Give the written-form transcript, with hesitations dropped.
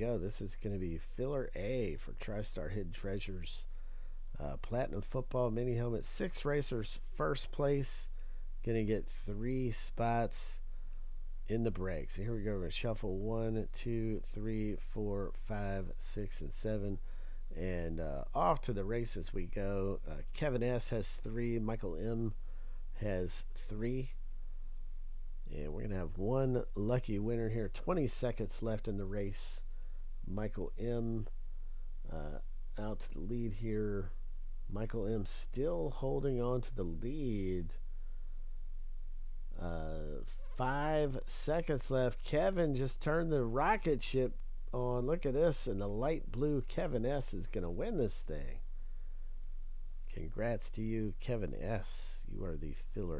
go. This is going to be filler A for TriStar Hidden Treasures. Platinum football mini helmet. 6 racers first place. Going to get 3 spots in the break. So here we go. We're going to shuffle 1, 2, 3, 4, 5, 6, and 7. And off to the races we go. Kevin S. has 3. Michael M. has 3. And we're going to have 1 lucky winner here. 20 seconds left in the race. Michael M. Out to the lead here. Michael M. still holding on to the lead. 5 seconds left. Kevin just turned the rocket ship on. Look at this. And the light blue Kevin S. is going to win this thing. Congrats to you, Kevin S. You are the filler.